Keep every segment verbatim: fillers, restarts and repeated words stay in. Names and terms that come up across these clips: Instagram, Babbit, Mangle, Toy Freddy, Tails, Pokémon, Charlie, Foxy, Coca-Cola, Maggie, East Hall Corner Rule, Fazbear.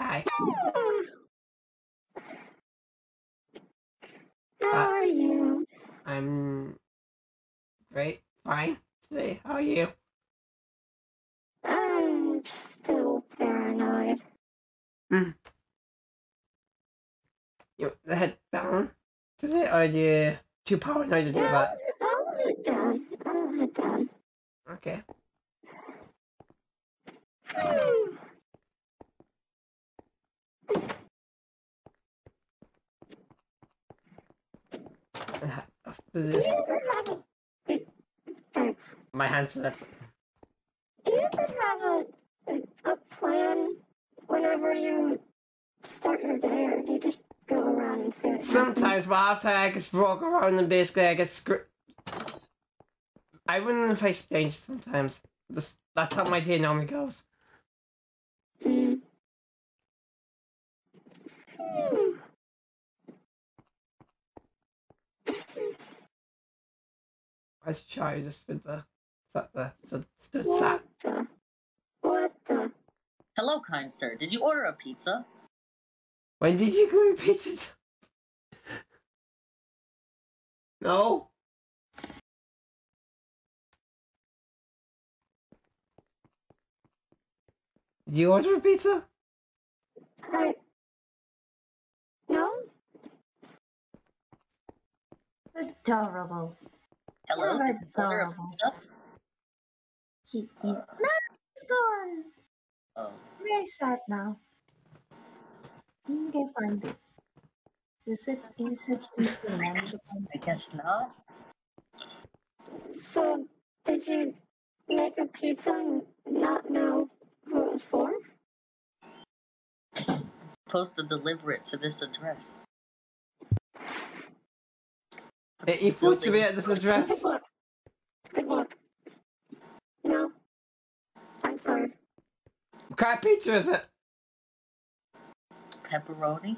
Hi. How are you? I'm great. Fine. Say, how are you? I'm still paranoid. Hmm. You the head down today, or are you too paranoid to do no, that? I'll head down. I'll head down. Okay. Hmm. After this, thanks. My hands are up. Do you ever have a, a plan whenever you start your day, or do you just go around and see what sometimes happens? By half time I just walk around and basically I get screwed. I run in the face of danger sometimes. Just, that's how my day normally goes. Mm. Hmm. Why's Charlie just stood there? Sat there. Stood, stood what sat. The, what the? Hello, kind sir. Did you order a pizza? When did you go to pizza? No. Did you order a pizza? I... No. Adorable. Hello, did you order a pizza? He, he, uh, no, he's gone. Oh. Very sad now. You can find it. Is it is it Instagram? I guess not. So, did you make a pizza and not know who it was for? I'm supposed to deliver it to this address. It, it's supposed to be at this address. Good luck. Good luck. No. I'm sorry. What kind of pizza is it? Pepperoni.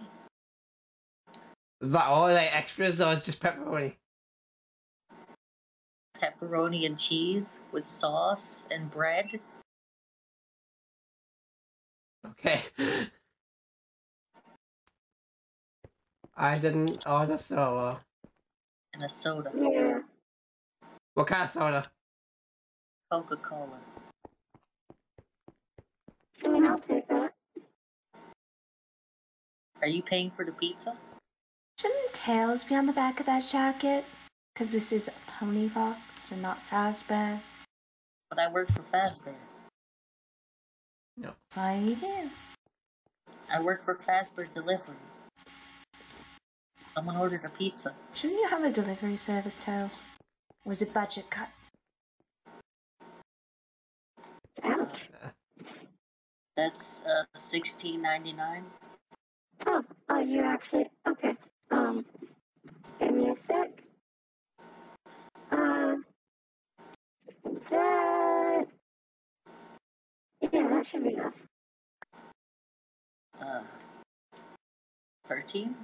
Is that all like extras or it's just pepperoni? Pepperoni and cheese with sauce and bread. Okay. I didn't order soda. And a soda. Yeah. What kind of soda? Coca-Cola. I mean, I'll take that. Are you paying for the pizza? Shouldn't Tails be on the back of that jacket? Because this is Pony Fox and not Fazbear. But I work for Fazbear. No. Why do you do? I work for Fazbear Delivery. Someone ordered a pizza. Shouldn't you have a delivery service, Tails? Or is it budget cuts? Ouch. That's uh, sixteen ninety-nine. Oh, oh, you actually, okay, um, give me a sec. Uh, that, yeah, that should be enough. Uh, thirteen?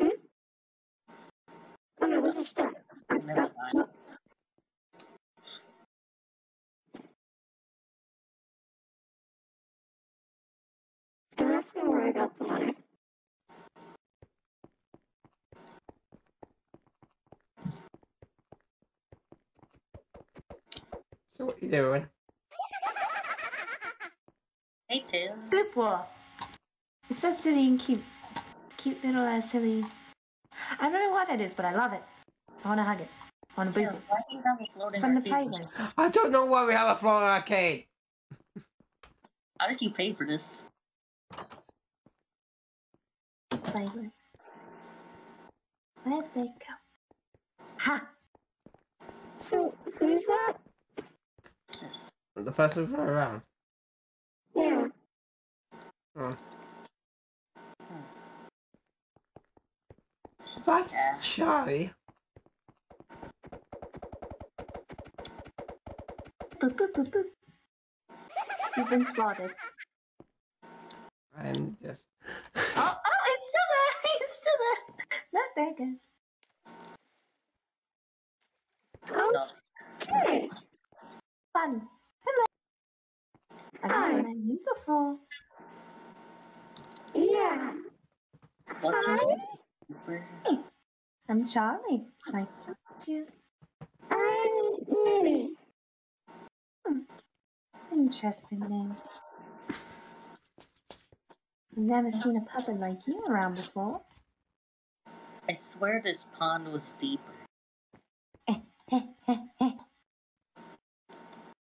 Hmm? Oh no, those are stuck. Never mind. No. Don't ask me where I got the money. So what are you doing? Hey, too. Good boy. It's so silly and cute. Cute little uh, silly. I don't know what it is, but I love it. I want to hug it. I want to boo it. It's fun to play with. I don't know why we have a floating arcade. How did you pay for this? Play with. Where'd they go? Ha! So, who's that? This. The person from around? Yeah. Oh. Hmm. That's yeah. Charlie. Boop, boop, boop, boop. You've been spotted. I'm just... oh, oh, it's still there! It's still there! No, there it goes. Okay. Fun. Hello. I've never met you before. here. What's your name? I'm Charlie. Nice to meet you. I'm Minnie. Hmm. Interesting name. I've never seen a puppet like you around before. I swear this pond was deeper. Eh, eh, eh, eh.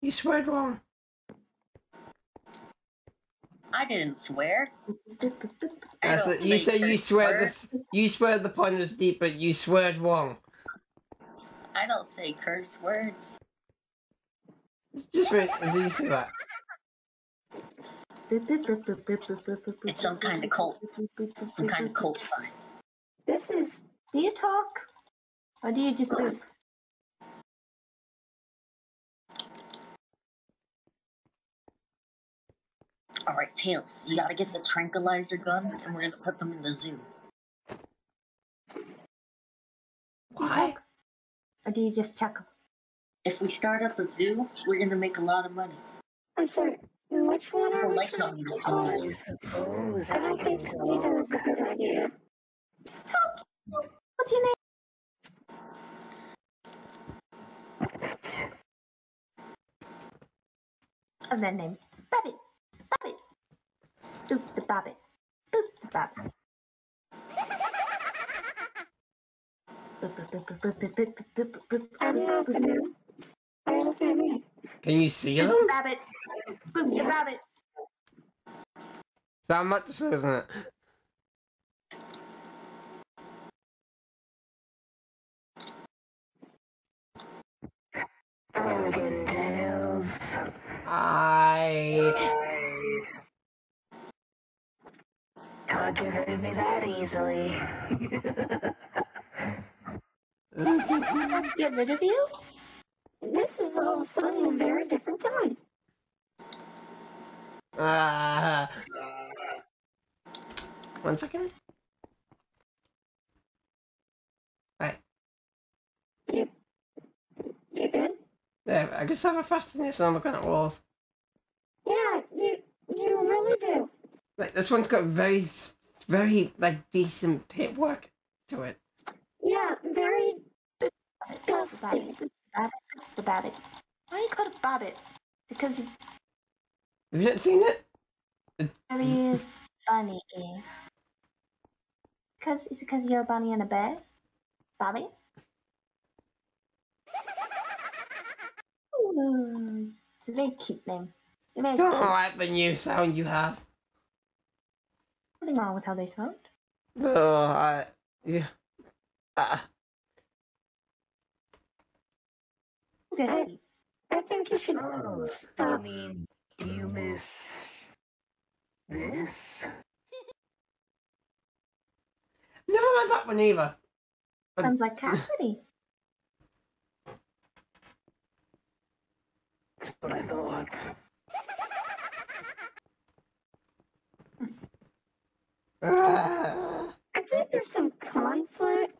You sweared wrong. I didn't swear. I a, you say you swear this. You swear the pond was deeper. You sweared wrong. I don't say curse words. Just wait until you say that. It's some kind of cult. Some kind of cult sign. This is. Do you talk, or do you just boop? Alright, Tails, you gotta get the tranquilizer gun, and we're gonna put them in the zoo. Why? Or do you just chuckle? If we start up a zoo, we're gonna make a lot of money. I'm sorry, which one are we going to choose? I don't think either is a good idea. Talk! What's your name? Of that name. Babbit! Babbit! Boop the Babbit. Boop the Babbit. Can you see him? Boop the Babbit. Boop the Babbit. Sound much, isn't it? I can't get rid of me that easily. Get rid of you? This is all of a sudden a very different time. Ah. Uh, one second. Right. You. You good? Yeah, I just have a fastness and I'm looking at walls. Yeah, you you really do. Like this one's got very, very like decent pit work to it. Yeah, very. Babbit, the Babbit. Why you call it Babbit? Because. Have you not seen it? There is bunny. Because is it because you're a bunny and a bear, Babbit? Ooh, it's a very cute name. I don't like the new sound you have. Nothing wrong with how they sound. No, oh, I... Yeah. Uh. I, I think you should... Oh, I mean, do you miss... this? Never liked that one either. Sounds like Cassidy. That's what I thought. I think there's some conflict.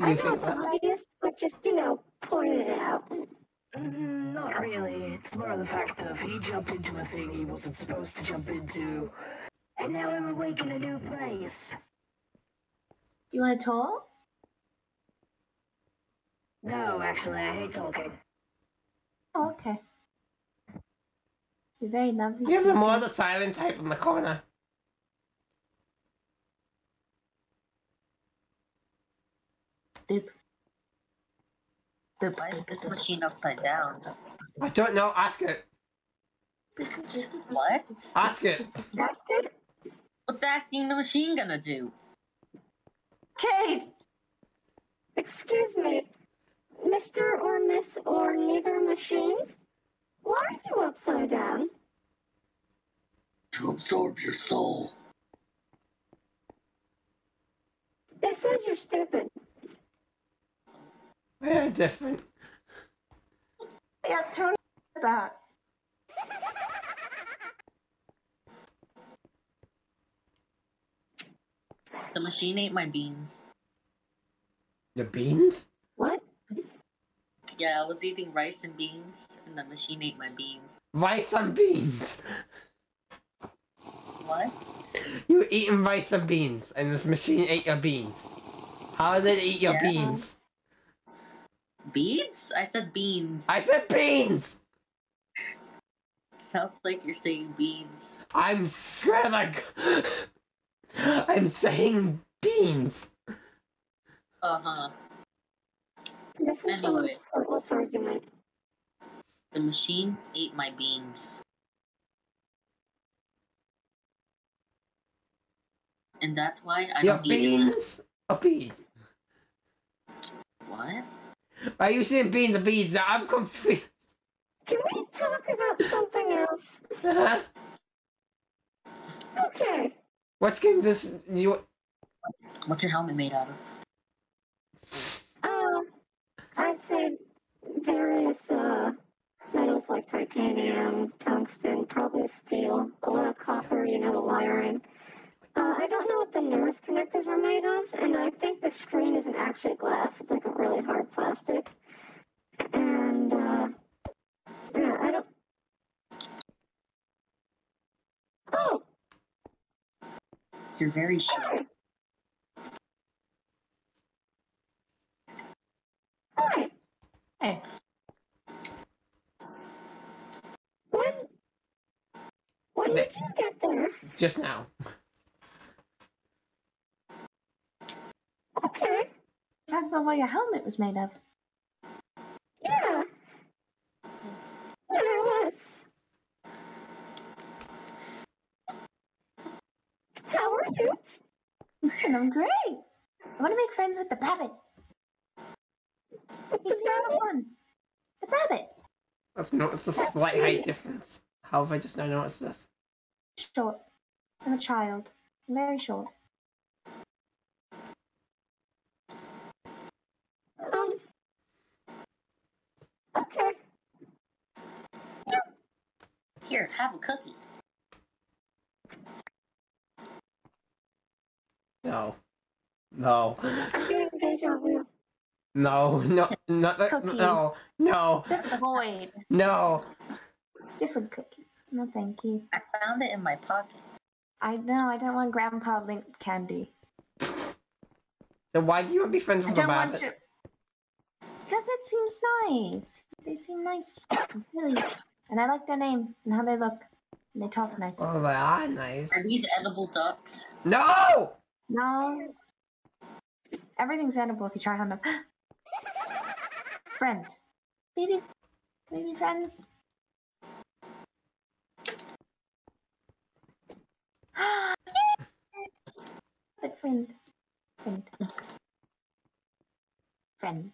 I know it's obvious, but just, you know, point it out. Mm, not really. It's more of the fact of he jumped into a thing he wasn't supposed to jump into. And now I'm awake in a new place. Do you want to talk? No, actually, I hate talking. Oh, okay. You're very lovely. Give them more the silent type in the corner. Doop. Doop. Why is this machine upside down? I don't know. Ask it. What? Ask it. Ask it. What's asking the machine gonna do? Kate! Excuse me. Mister or Miss or neither machine? Why are you upside down? To absorb your soul. It says you're stupid. Yeah, different. Yeah, totally about. The machine ate my beans. The beans? What? Yeah, I was eating rice and beans, and the machine ate my beans. Rice and beans? What? You were eating rice and beans, and this machine ate your beans. How did it eat your yeah. beans? Beads? I said beans. I said beans! Sounds like you're saying beans. I'm swear like... I'm saying beans. Uh-huh. Anyway. The machine ate my beans. And that's why I Your don't beans are beads. What? Are you saying beans are beads? I'm confused. Can we talk about something else? Uh-huh. Okay. What's getting this? You... What's your helmet made out of? Um, I'd say there is uh, metals like titanium, tungsten, probably steel, a lot of copper, you know, the wiring. Uh, I don't know what the nerve connectors are made of, and I think the screen isn't actually glass. It's like a really hard plastic. And, uh, yeah, I don't... Oh! You're very sure. Hi! Hey. When... When did you get there? Just now. Okay. Talk about what your helmet was made of. Yeah. Yeah, it was. How are you? I'm great. I want to make friends with the Babbit. He seems so fun. The Babbit. I've noticed a slight height difference. How have I just now noticed this? Short. I'm a child. I'm very short. Um, okay. Yeah. Here, have a cookie. No. No. I'm doing deja vu. No, no, not that. Cookie. No, no. That's void. No. Different cookie. No, thank you. I found it in my pocket. I know, I don't want Grandpa Link candy. So why do you want to be friends with the Babbit? Because it seems nice. They seem nice and silly. And I like their name and how they look. And they talk nice. Oh, they are nice. Are these edible ducks? No! No. Everything's edible if you try hard enough. Friend. Baby. Baby friends. But friend. Friend. Friend.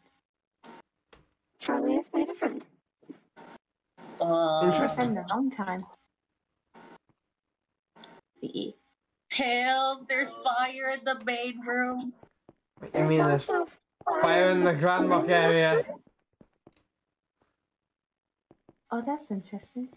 Charlie has made a friend. Uh, Interesting. It's been a long time. The E. Tails, there's fire in the main room. What do you mean there's fire, fire in the Grandmock area? Oh, that's interesting.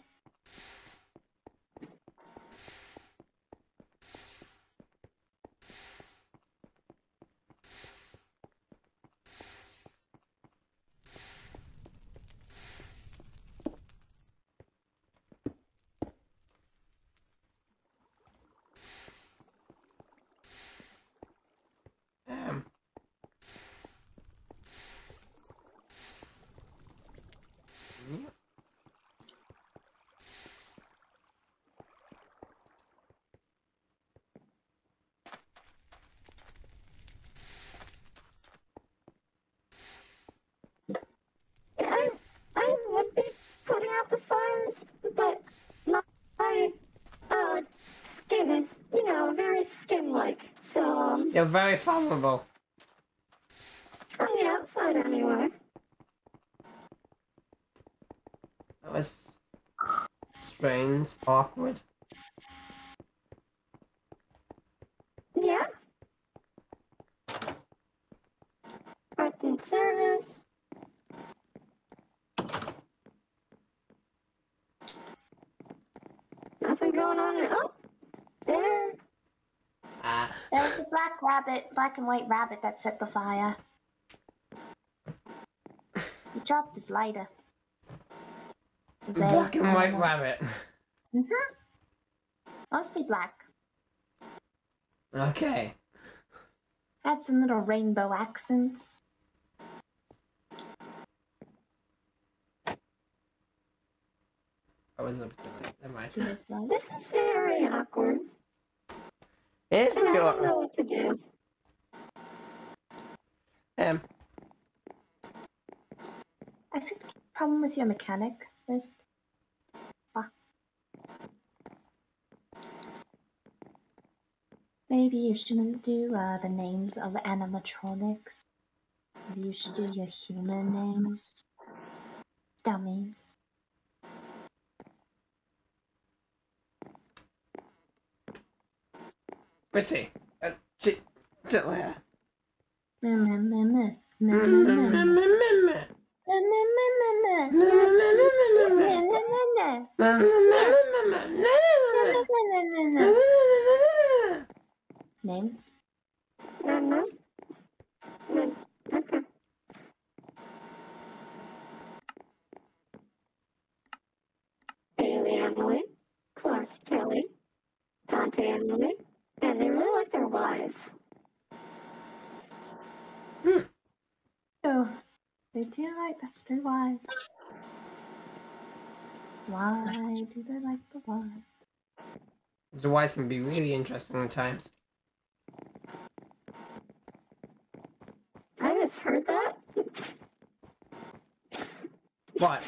You're very vulnerable. On the outside, anyway. That was strange, awkward. Yeah. Parts and service. Nothing going on at all. There. Ah. There was a black rabbit, black and white rabbit that set the fire. You He dropped his lighter. The black and white rabbit. Mm-hmm. Mostly black. Okay. Had some little rainbow accents. I wasn't going to do that. This is very awkward. It's very awkward. I don't know what to do. Um. I think the problem with your mechanic is... Ah. Maybe you shouldn't do uh, the names of animatronics. Maybe you should do your human names. Dummies. Missy, uh, she, still here. Names? Bailey Emily, Clark Kelly, Tante Emily. And they really like their wives. Hmm. Oh, they do like that's their wives. Why do they like the wives? The wives can be really interesting at times. I just heard that. What?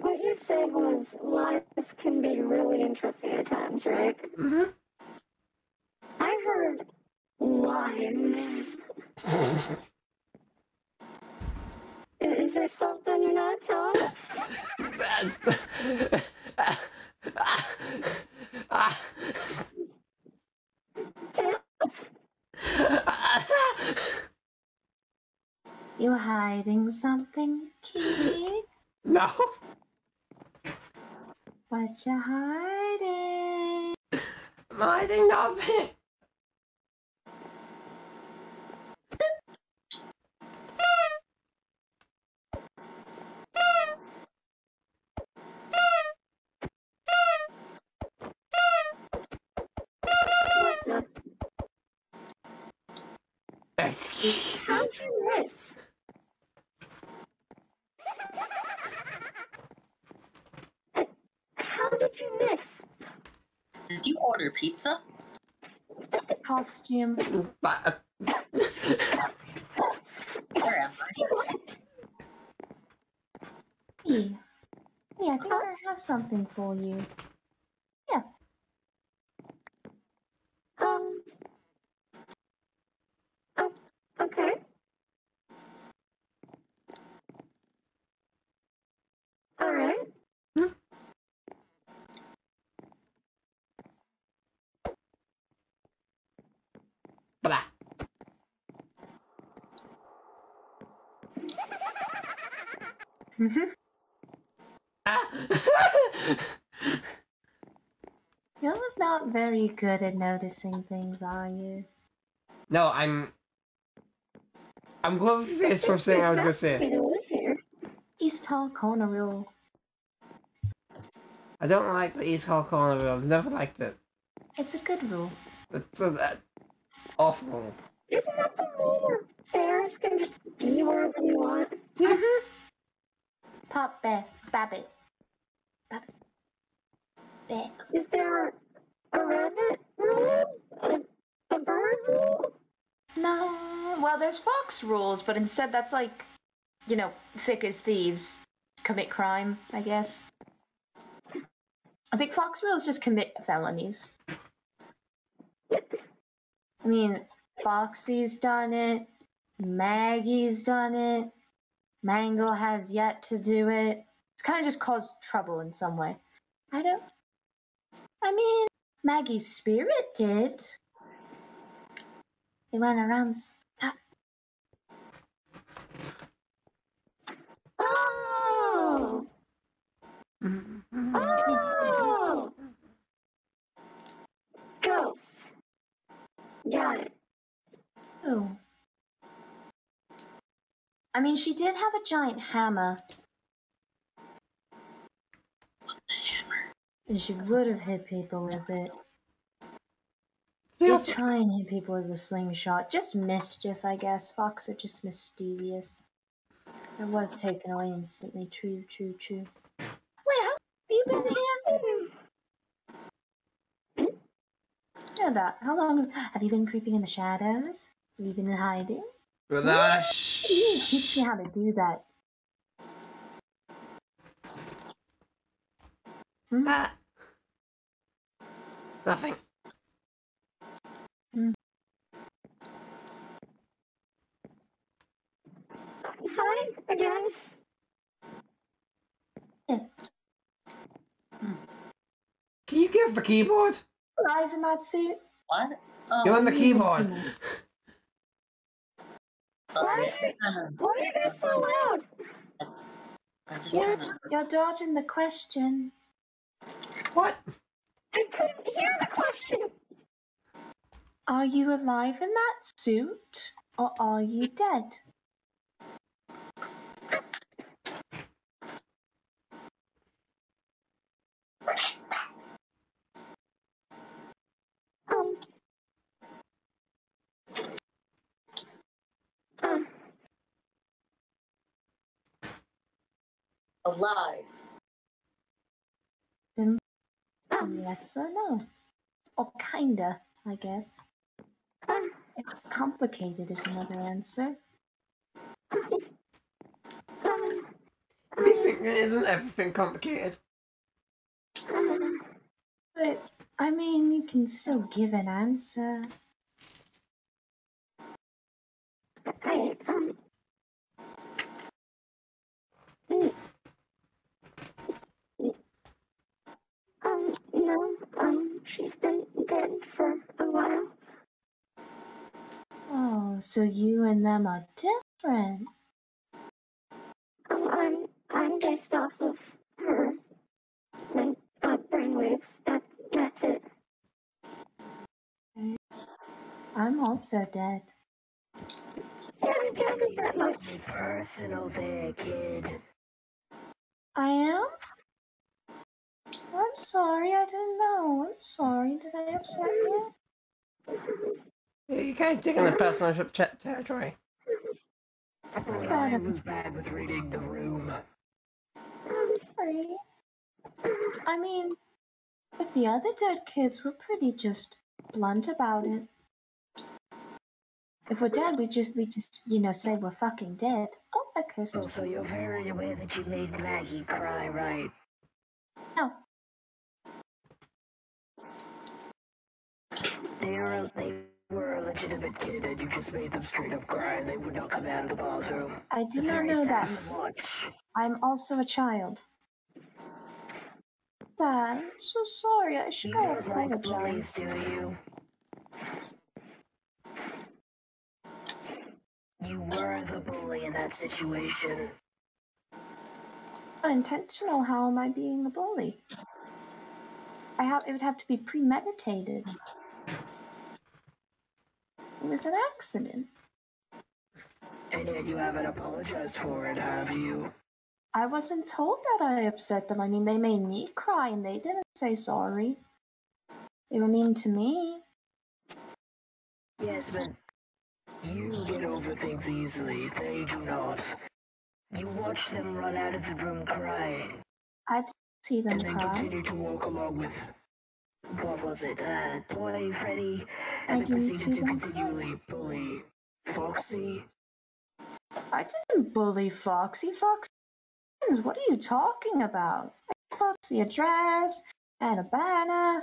What you said was lives can be really interesting at times, right? Mm-hmm. I heard lives. Is there something you're not telling us? You're hiding something, Kitty? No. What you hiding? I'm hiding nothing. How'd you miss? How did you miss? Did you order pizza? Costume. Where am I? Hey. Hey, I think I have something for you. Yeah. Um. Oh, okay. All right. Blah. Mm-hmm. Ah. You're not very good at noticing things, are you? No, I'm... I'm confused from saying I was gonna say. East Hall Corner Rule. I don't like the East Hall Corner Rule. I've never liked it. It's a good rule. It's a... Uh, Awful. Isn't that the rule where bears can just be wherever they want? Mm-hmm. Pop bear, Babbit. Babbit. Bear. Is there a rabbit rule? A, a bird rule? No. Well, there's fox rules, but instead that's like, you know, thick as thieves commit crime, I guess. I think fox rules just commit felonies. I mean, Foxy's done it, Maggie's done it, Mangle has yet to do it. It's kind of just caused trouble in some way. I don't... I mean, Maggie's spirit did. They went around... Stop. Oh! Oh! Ghosts. Got it. Oh. I mean, she did have a giant hammer. What's the hammer? And she would have hit people with it. She'll try and hit people with a slingshot. Just mischief, I guess. Fox are just mischievous. It was taken away instantly. True, true, true. Wait, how have you been here? Know that. How long have you been creeping in the shadows? Have you been hiding? Relax. You didn't teach me how to do that. Hmm? Uh, nothing. Hmm. Hi again. Yeah. Hmm. Can you give the keyboard? Live in that suit. What? Oh, you're on the keyboard. keyboard. Why are, you, why are you guys so loud? I just you're, you're dodging the question. What? I couldn't hear the question. Are you alive in that suit, or are you dead? Um. Um. Alive. Then um. Yes or no? Or kinda, I guess. Um. It's complicated is another answer. Um. Everything, isn't everything complicated? Um. But, I mean, you can still give an answer. I, um... Mm. Um, no, um, she's been dead for a while. Oh, so you and them are different. Um, I'm, I'm based off of her. Like, uh, brainwaves, that, that's it. Okay. I'm also dead. That much personal there, kid. I am? I'm sorry, I didn't know. I'm sorry, did I upset you? Yeah, you kind of dig in the personal chat territory. I was bad with reading the room. I'm sorry. I mean, with the other dead kids, we're pretty just blunt about it. If we're dead, we just, we just, you know, say we're fucking dead. Oh, I cursed. Oh, so you're very aware that you made Maggie cry, right? No. They are, they were a legitimate kid, and you just made them straight up cry, and they would not come out of the bathroom. I did not know that. I'm also a child. Dad, I'm so sorry. I should go apologize. Do you? You were the bully in that situation. Unintentional, how am I being a bully? I have it would have to be premeditated. It was an accident. And yet you haven't apologized for it, have you? I wasn't told that I upset them. I mean, they made me cry and they didn't say sorry. They were mean to me. Yes, but you get over things easily, they do not. You watch them run out of the room crying. I didn't see them cry. And then cry. Continue to walk along with, what was it, uh, Toy Freddy? And I didn't see to them continually cry. Bully Foxy. I didn't bully Foxy. Foxy, what are you talking about? I gave Foxy a dress and a banner.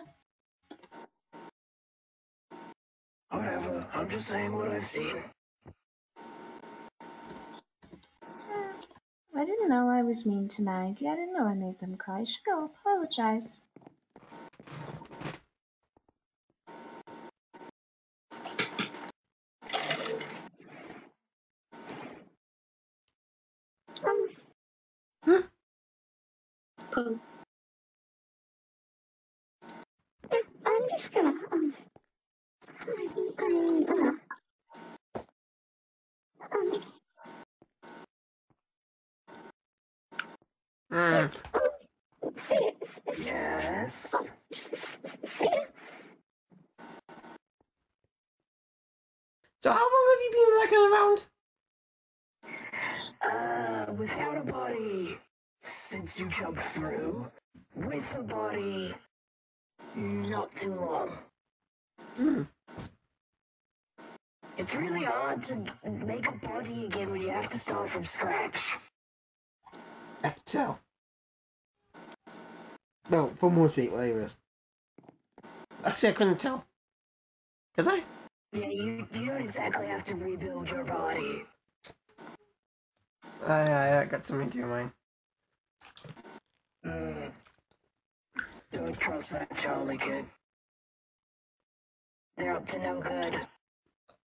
Whatever, I'm just saying what I've seen. I didn't know I was mean to Maggie. I didn't know I made them cry. I should go apologize. Um. Huh? Poof. I'm just gonna... Um... I mean, uh, um, Mm. Yes. So how long have you been lurking around? Uh, without a body since you jumped through. With a body not too long. Mm. It's really hard to make a body again when you have to start from scratch. I can tell. Well, for most people, I was. Actually, I couldn't tell. Could I? Yeah, you, you don't exactly have to rebuild your body. Uh, yeah, I got something to your mind. Mm. Don't trust that Charlie kid. They're up to no good.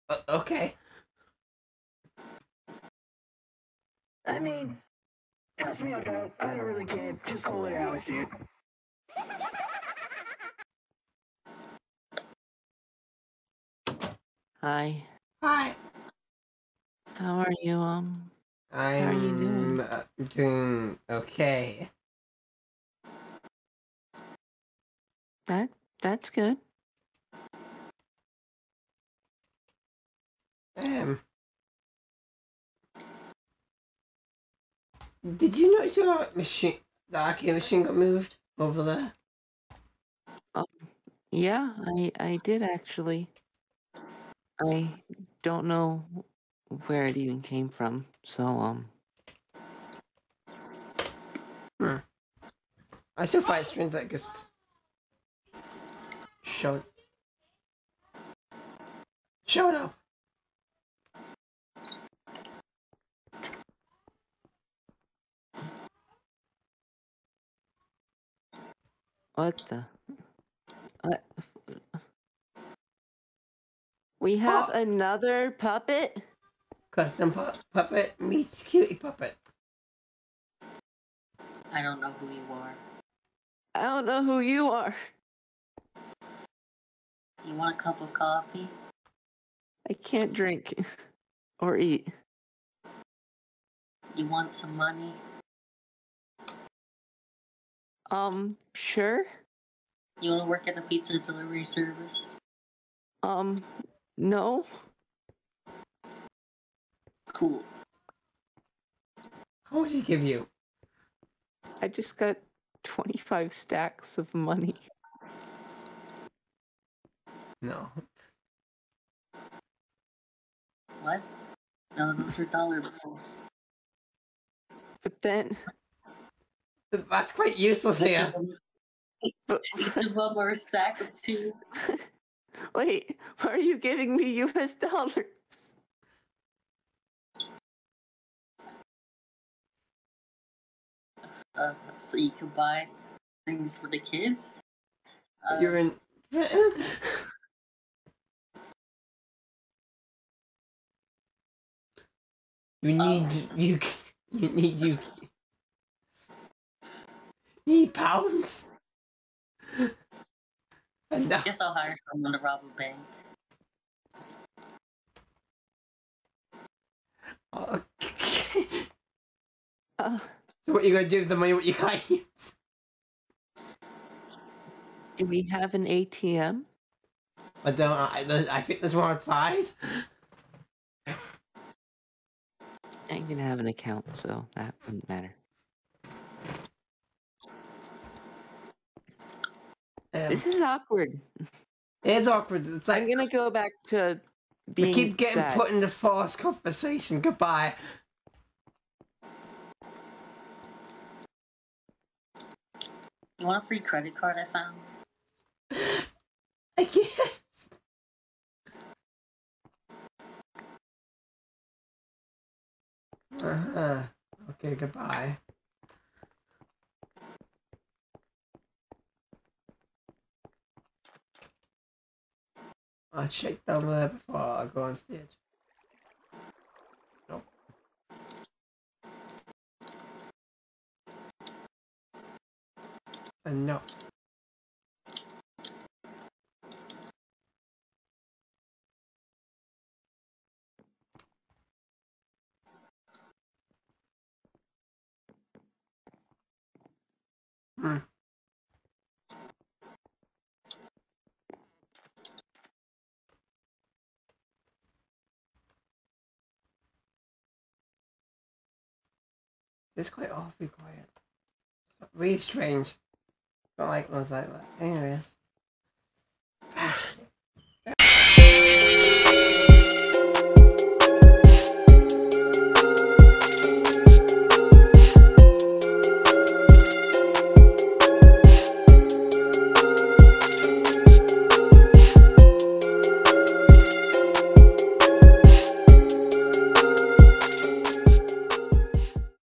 Uh, okay. I mean, trust me or don't, I don't really care. Just call it how I see it. Hi. Hi. How are you, um? I'm How are you doing? Uh, doing okay. That that's good. Um. Did you notice your machine, the arcade machine, got moved over there? Um, yeah, I I did actually. I don't know where it even came from, so um. Hmm. I still find strings that just showed showed up. What the? What? We have oh. another puppet? Custom pu puppet meets cutie puppet. I don't know who you are. I don't know who you are. You want a cup of coffee? I can't drink or eat. You want some money? Um, sure. You want to work at the pizza delivery service? Um, no. Cool. How much did he give you? I just got twenty-five stacks of money. No. What? No, those are dollar bills. But then... That's quite useless here. Each of them are a stack of two. Wait, why are you giving me U S dollars? Uh, so you can buy things for the kids? Uh, You're in Britain? You need... Um, you, you need... you. Pounds. And I guess I'll hire someone to rob a bank. Okay. Uh, so what are you gonna do with the money? What you got? Do we have an A T M? I don't. I, I think there's one outside. I'm gonna have an account, so that wouldn't matter. Um, this is awkward. It is awkward. It's like, I'm gonna go back to being we keep getting sad. Put in the forced conversation. Goodbye. You want a free credit card I found? I guess. Uh-huh. Okay, goodbye. I'll check down there before I go on stage. Nope. And no. Hmm. It's quite awfully quiet. It's really strange. I don't like ones like that. Anyways.